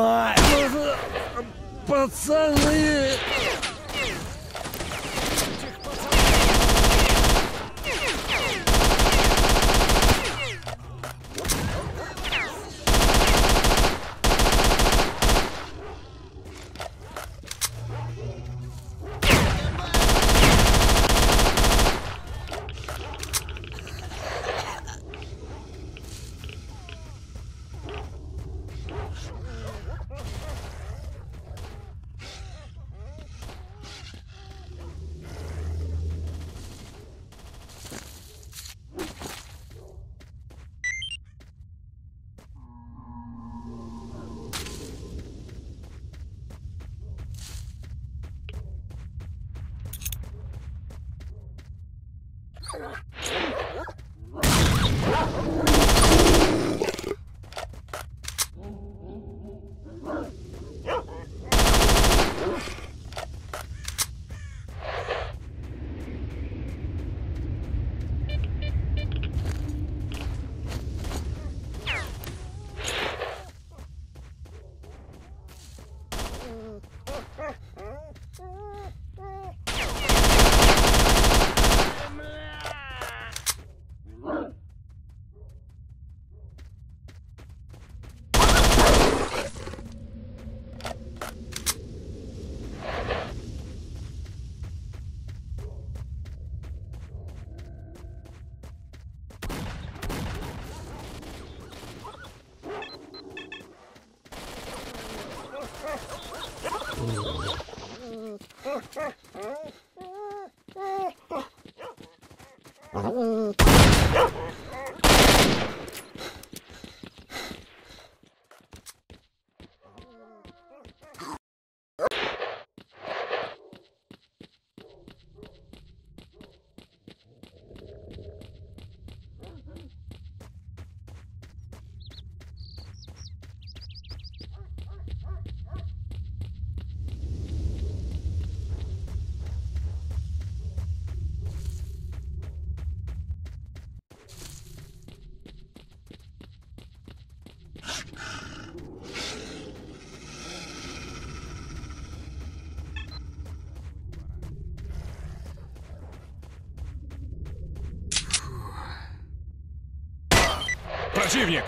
мать! Пацаны! Противник!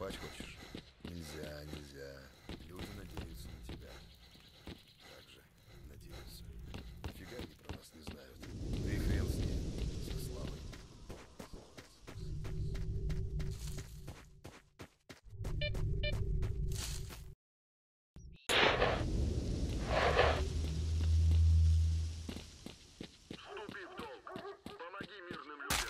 Хочешь? Нельзя, нельзя. Люди надеются на тебя. Так же надеются. Нифига они про нас не знают. Да и хрен с ним. Со славой. Вступи в долг. Помоги мирным людям.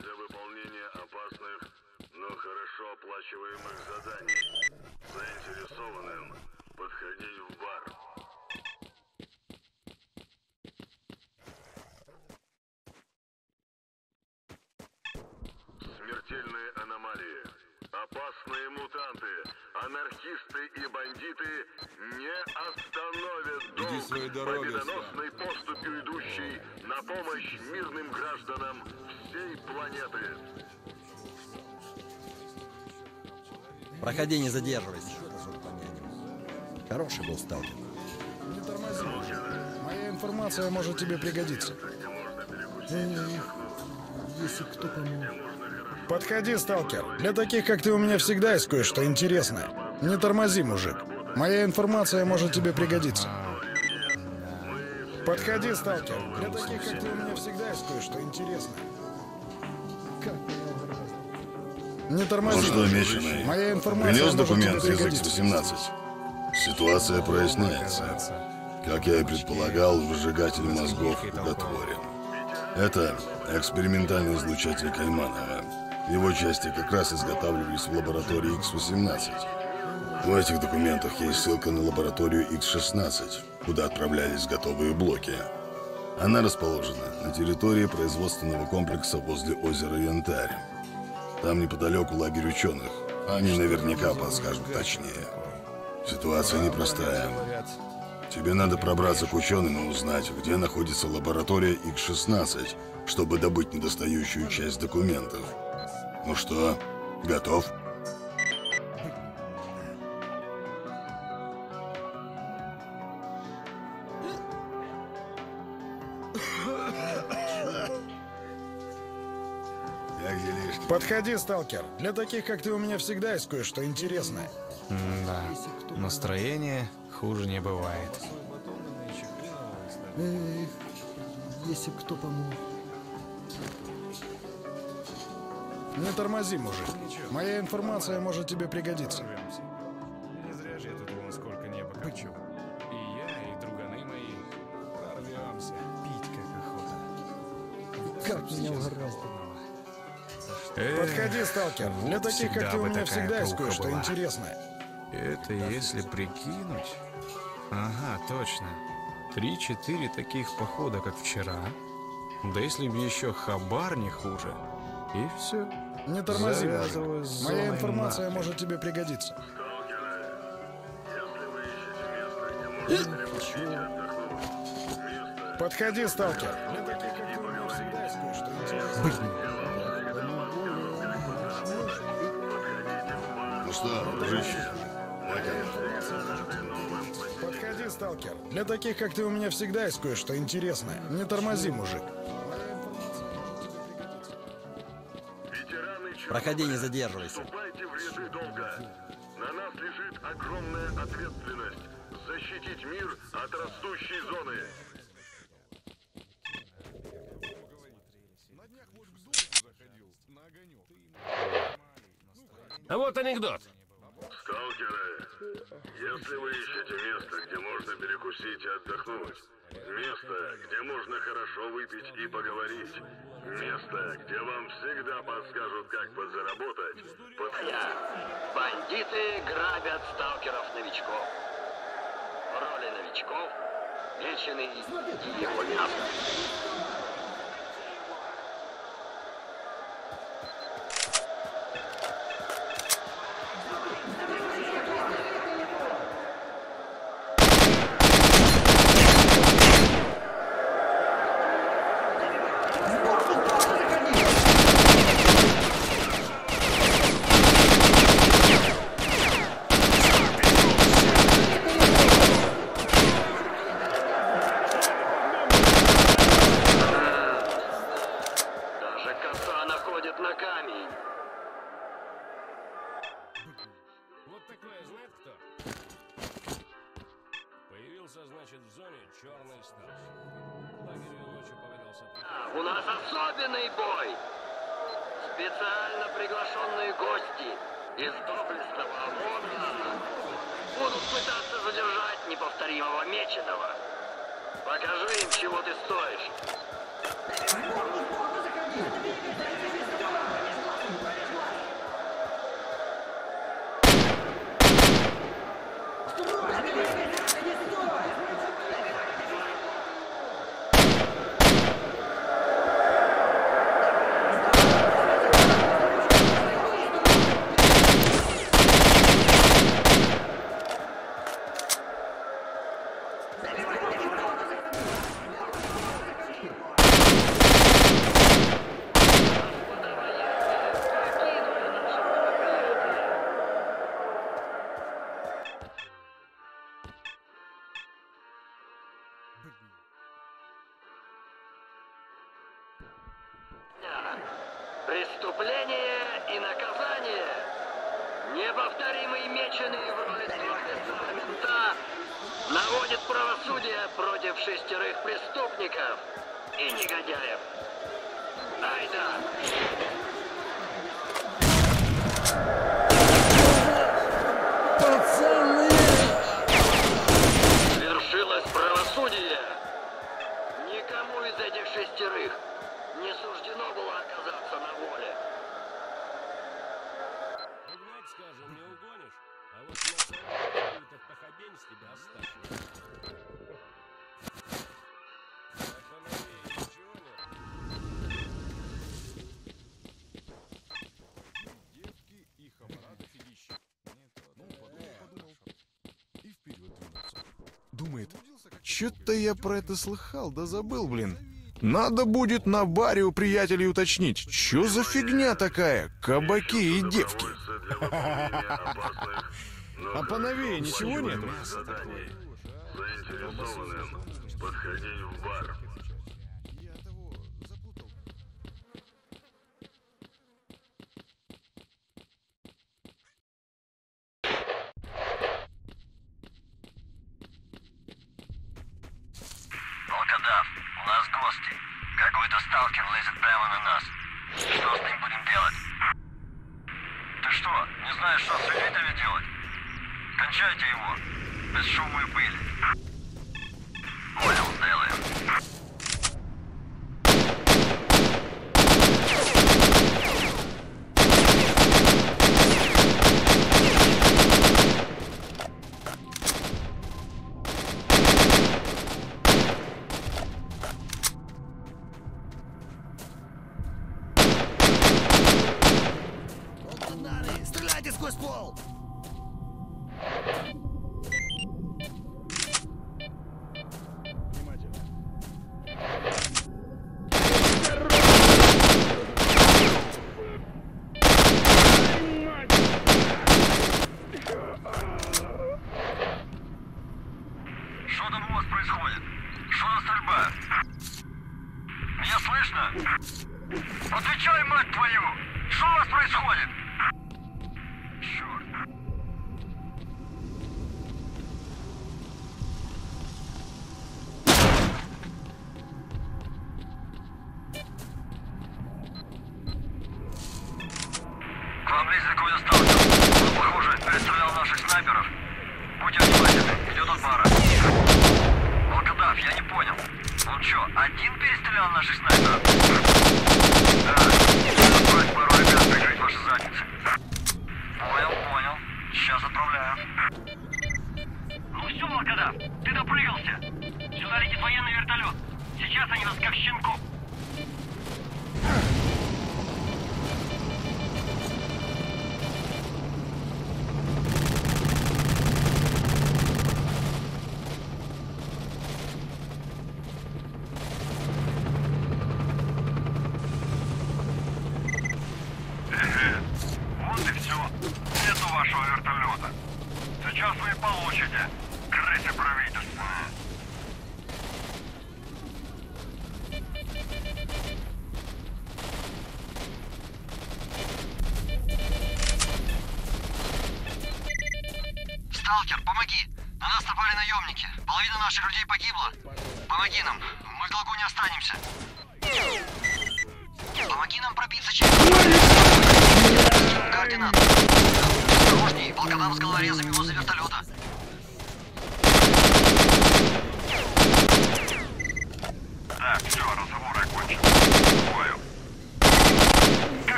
Для выполнения опасных, но хорошо оплачиваемых заданий. Заинтересованным подходить в бар. Смертельные аномалии, опасные мутанты, анархисты и бандиты не остановят долг победоносной поступью, идущей на помощь мирным гражданам всей планеты. Проходи, не задерживайся. Хороший был сталкер. Не тормози. Моя информация может тебе пригодиться. Если кто поможет. Подходи, сталкер. Для таких, как ты, у меня всегда есть кое-что интересное. Не тормози, мужик. Моя информация может тебе пригодиться. Подходи, сталкер. Для таких, как ты, у меня всегда есть кое-что интересное. Не тормози. Ну что, Меченый, принес документ язык-18? Ситуация проясняется. Как я и предполагал, выжигатель мозгов уготворен. Это экспериментальный излучатель Кайманова. Его части как раз изготавливались в лаборатории X-18. В этих документах есть ссылка на лабораторию X-16, куда отправлялись готовые блоки. Она расположена на территории производственного комплекса возле озера Янтарь. Там неподалеку лагерь ученых. Они наверняка подскажут точнее. Ситуация непростая. Тебе надо пробраться к ученым и узнать, где находится лаборатория X-16, чтобы добыть недостающую часть документов. Ну что, готов? Подходи, сталкер. Для таких, как ты, у меня всегда есть кое-что интересное. Да, настроение хуже не бывает. Эх, если кто помог. Не тормози, мужик. Моя информация может тебе пригодиться. Не зря же я тут вон сколько неба кручу. И я, и друганы мои прорвемся. Пить как охота. Как меня угораздило. Подходи, сталкер. Для таких, как ты, у меня всегда есть кое-что интересное. Это если прикинуть... Ага, точно. 3-4 таких похода, как вчера. Да если бы еще хабар не хуже. И все. Не тормози, мужик. Моя информация может тебе пригодиться. Подходи, сталкер. Для таких, как ты, у меня всегда есть кое-что интересное. Ну что, дружище, подходи, сталкер. Для таких, как ты, у меня всегда есть кое-что интересное. Не тормози, мужик. Проходи, не задерживайся. Вступайте в ряды долга. На нас лежит огромная ответственность защитить мир от растущей зоны. А вот анекдот. Сталкеры, если вы ищете место, где можно перекусить и отдохнуть, место, где можно хорошо выпить и поговорить, место, где вам всегда подскажут, как подзаработать, бандиты грабят сталкеров-новичков. В роли новичков Меченый и его мясо. Неповторимый Меченый в роли свидетельного мента наводит правосудие против 6 преступников и негодяев. Ай да! Не суждено было оказаться на воле. Догнать, скажем, не угонишь, а вот какую-то похабень с тебя оставишь. Девки, их обратов и еще. Ну, подумал. И вперед двинуться. Думает, что-то я про это слыхал, да забыл, блин. Надо будет на баре у приятелей уточнить, что за фигня такая, кабаки и девки. А поновее ничего нет? Заинтересованным подходить в бар.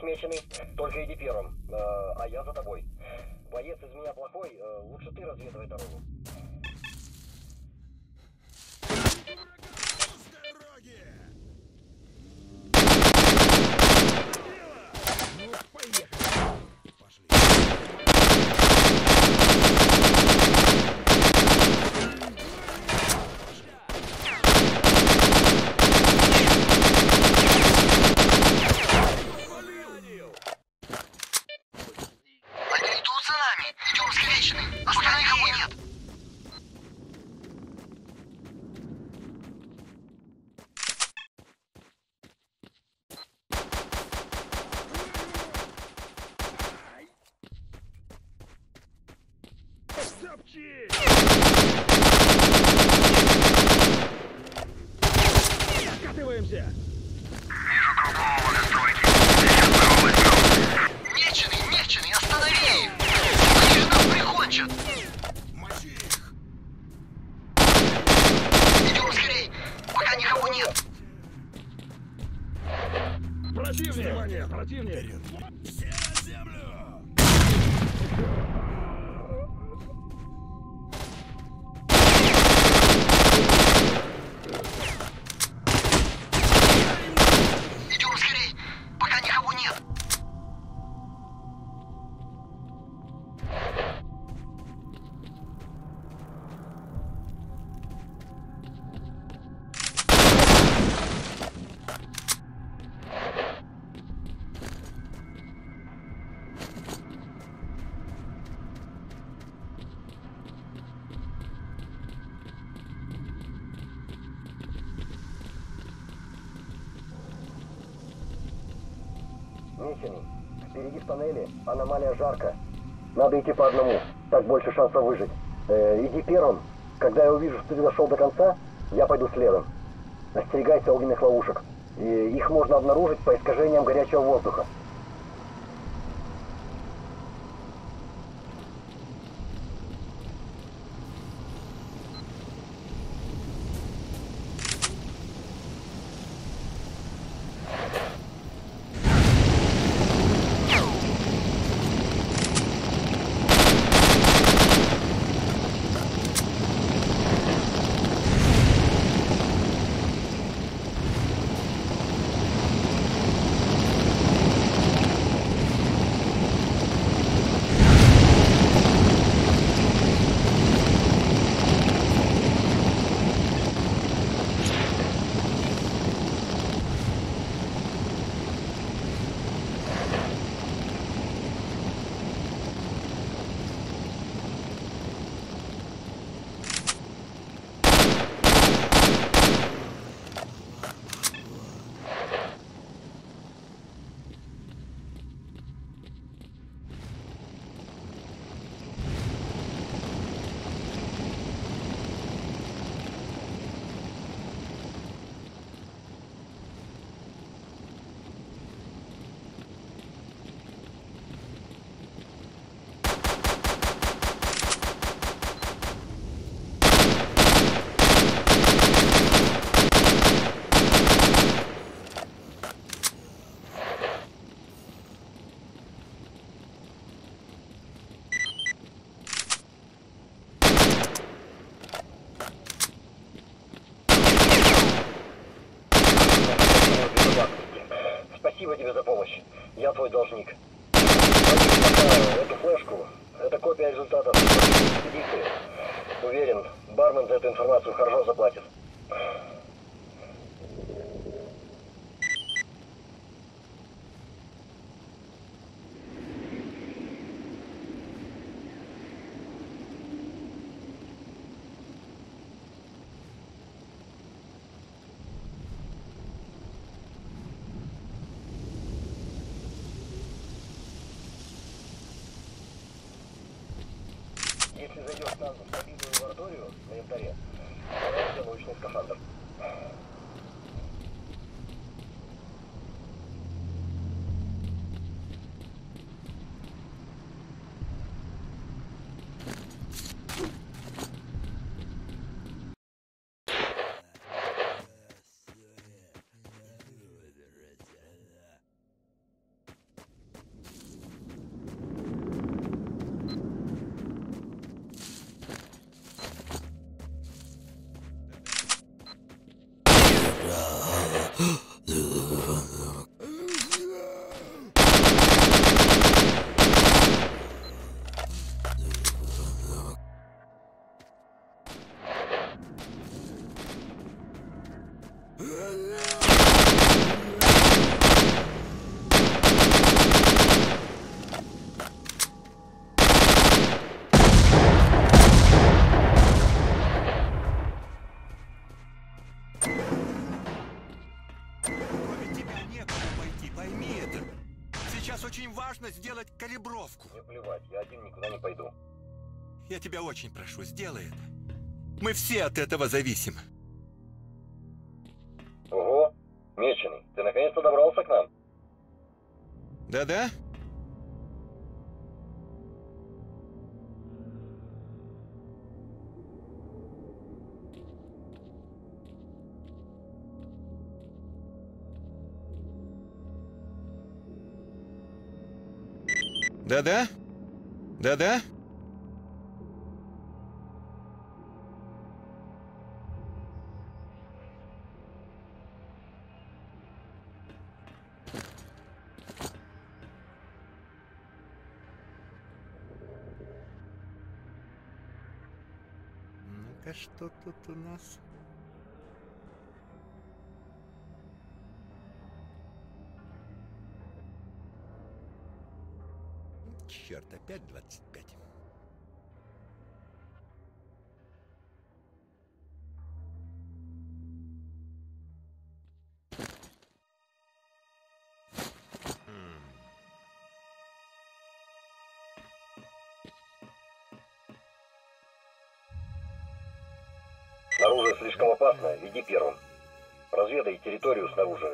Меченый, только иди первым, а я за тобой. Боец из меня плохой, лучше ты разведывай дорогу. Впереди в тоннеле, аномалия жарко. Надо идти по одному, так больше шансов выжить. Иди первым. Когда я увижу, что ты дошел до конца, я пойду следом. Остерегайся огненных ловушек. Их можно обнаружить по искажениям горячего воздуха. Спасибо тебе за помощь. Я твой должник. Эту флешку, это копия результатов экспедиции. Уверен, бармен за эту информацию хорошо заплатит. Если зайдешь к нам в мобильную лабораторию на янтаре, положите научный скафандр. Сделать калибровку. Не плевать, я один никуда не пойду. Я тебя очень прошу, сделай это. Мы все от этого зависим. Ого, Меченый, ты наконец-то добрался к нам? Да-да. Да-да? Да-да? Ну-ка, что тут у нас? Черт, опять 25. Снаружи слишком опасно, иди первым. Разведай территорию снаружи.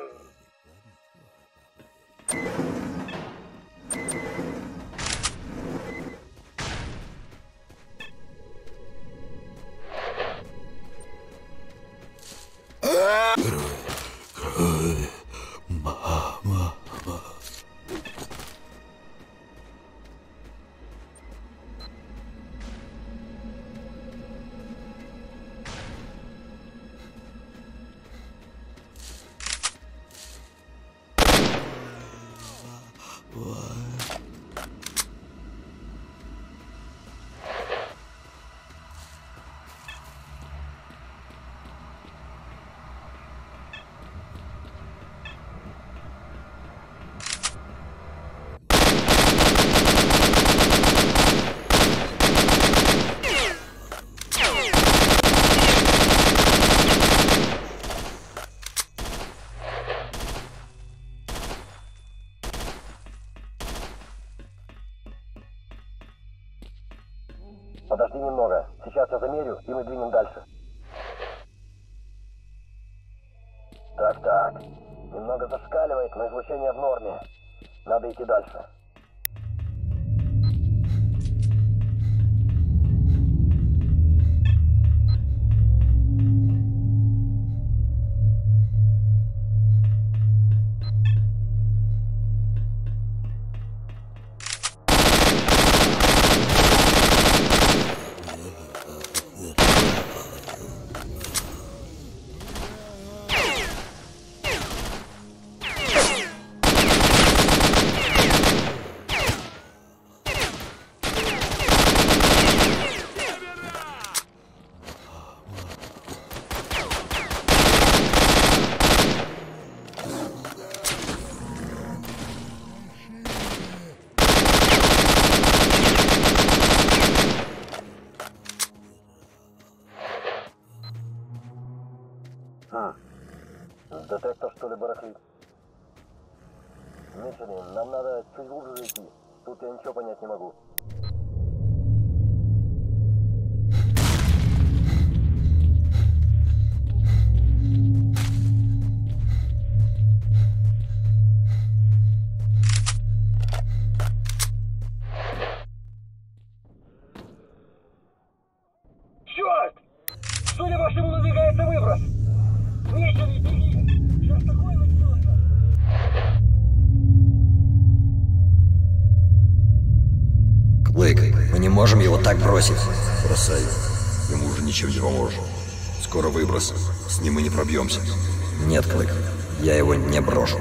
Подожди немного. Сейчас я замерю, и мы двинем дальше. Так. Немного зашкаливает, но излучение в норме. Надо идти дальше. Детектор, что ли, барахлит? Меченый, нам надо чуть глубже зайти. Тут я ничего понять не могу. Клык, мы не можем его так бросить. Бросай. Ему уже ничем не поможешь. Скоро выброс. С ним мы не пробьемся. Нет, Клык, я его не брошу.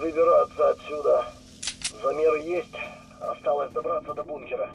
Выбираться отсюда. Замеры есть. Осталось добраться до бункера.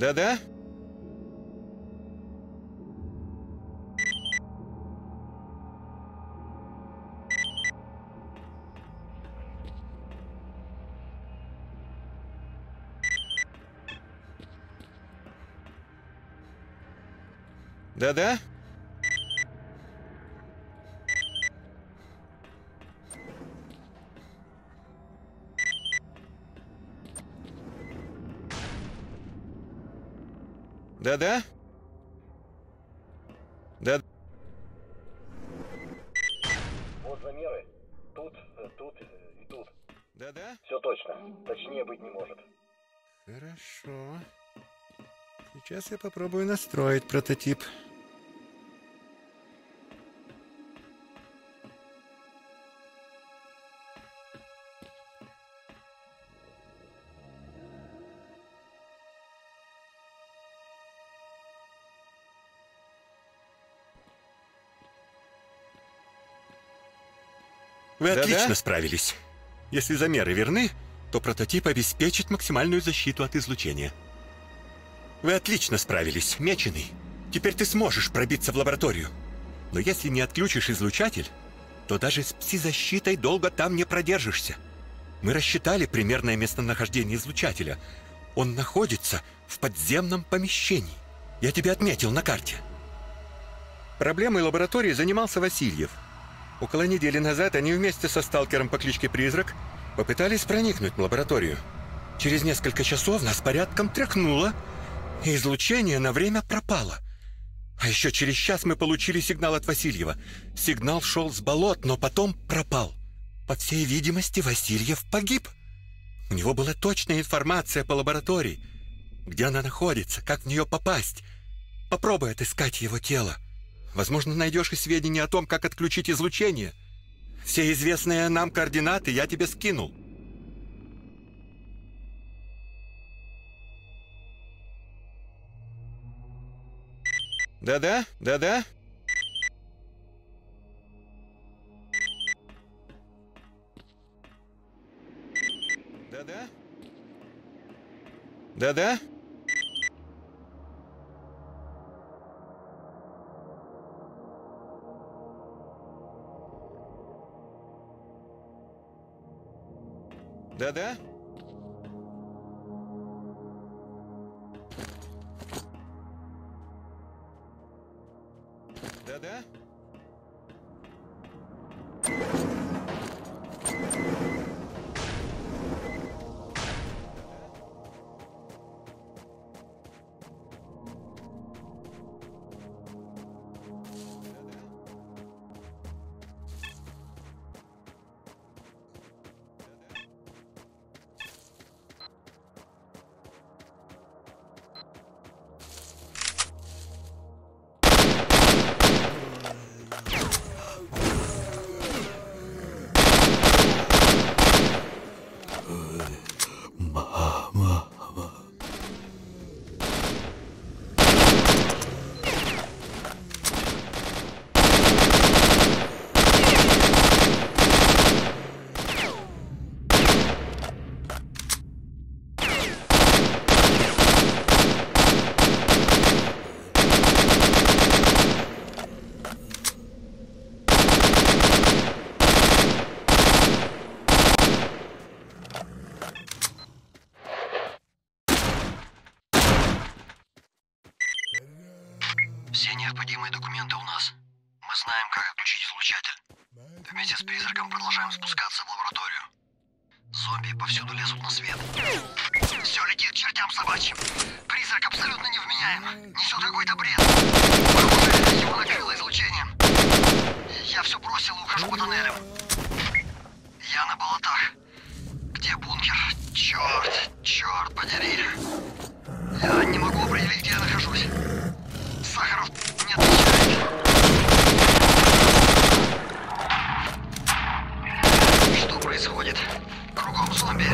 Да-да? Да-да? Да-да? Да. Вот замеры. Тут и тут. Да-да? Все точно. Точнее быть не может. Хорошо. Сейчас я попробую настроить прототип. Вы отлично справились. Если замеры верны, то прототип обеспечит максимальную защиту от излучения. Вы отлично справились, Меченый. Теперь ты сможешь пробиться в лабораторию. Но если не отключишь излучатель, то даже с пси-защитой долго там не продержишься. Мы рассчитали примерное местонахождение излучателя. Он находится в подземном помещении. Я тебе отметил на карте. Проблемой лаборатории занимался Васильев. Около недели назад они вместе со сталкером по кличке Призрак попытались проникнуть в лабораторию. Через несколько часов нас порядком тряхнуло, и излучение на время пропало. А еще через час мы получили сигнал от Васильева. Сигнал шел с болот, но потом пропал. По всей видимости, Васильев погиб. У него была точная информация по лаборатории, где она находится, как в нее попасть. Попробуй отыскать его тело. Возможно, найдешь и сведения о том, как отключить излучение. Все известные нам координаты я тебе скинул. Да-да? Да-да? Да-да? Да-да? Да-да? Да-да? необходимые документы у нас. Мы знаем, как отключить излучатель. Вместе с призраком продолжаем спускаться в лабораторию. Зомби повсюду лезут на свет. Все летит к чертям собачьим. Призрак абсолютно невменяем. Несет какой-то бред. Его накрыло излучением. Я все бросил и ухожу по тоннелям. Я на болотах. Где бункер? Черт подери. Я не могу определить, где я нахожусь. Сахаров не отвечает. Что происходит? Кругом зомби.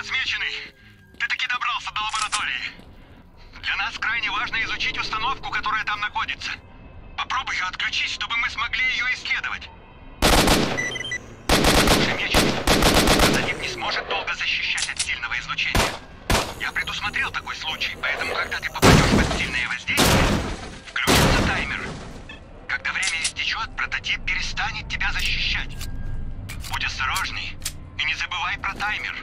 Молодец, Меченый! Ты таки добрался до лаборатории. Для нас крайне важно изучить установку, которая там находится. Попробуй ее отключить, чтобы мы смогли ее исследовать. Слушай, Меченый, прототип не сможет долго защищать от сильного излучения. Я предусмотрел такой случай, поэтому когда ты попадешь под сильное воздействие, включится таймер. Когда время истечет, прототип перестанет тебя защищать. Будь осторожней и не забывай про таймер.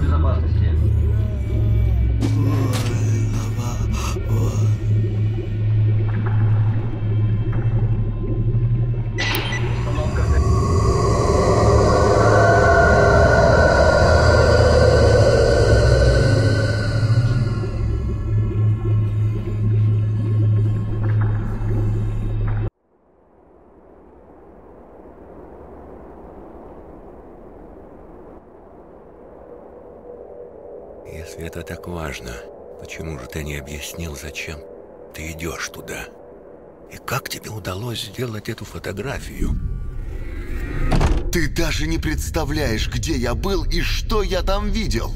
Безопасности. Если это так важно, почему же ты не объяснил, зачем ты идешь туда? И как тебе удалось сделать эту фотографию? Ты даже не представляешь, где я был и что я там видел.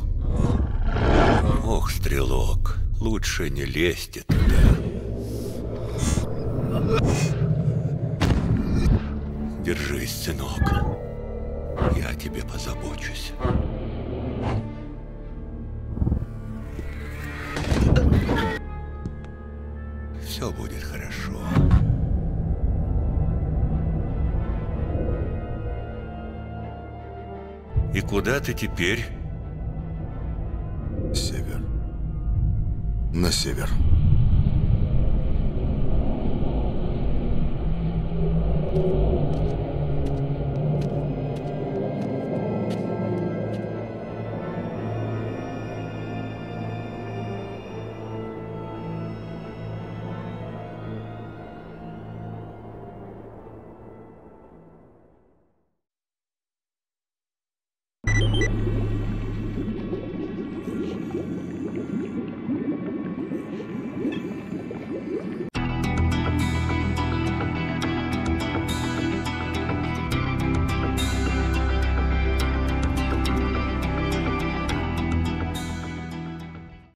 Ох, Стрелок, лучше не лезьте туда. Держись, сынок. Я о тебе позабочусь. Все будет хорошо. И куда ты теперь? Север. На север.